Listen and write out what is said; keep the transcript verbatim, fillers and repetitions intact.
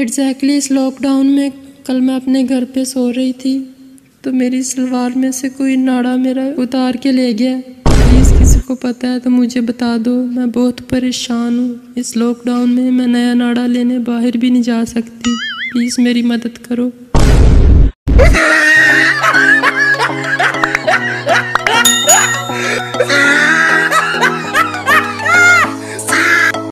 Exactly इस lockdown में कल मैं अपने घर पे सो रही थी तो मेरी सलवार में से कोई नाड़ा मेरा उतार के ले गया। प्लीज़ किसी को पता है तो मुझे बता दो, मैं बहुत परेशान हूँ। इस लॉकडाउन में मैं नया नाड़ा लेने बाहर भी नहीं जा सकती। प्लीज़ मेरी मदद करो।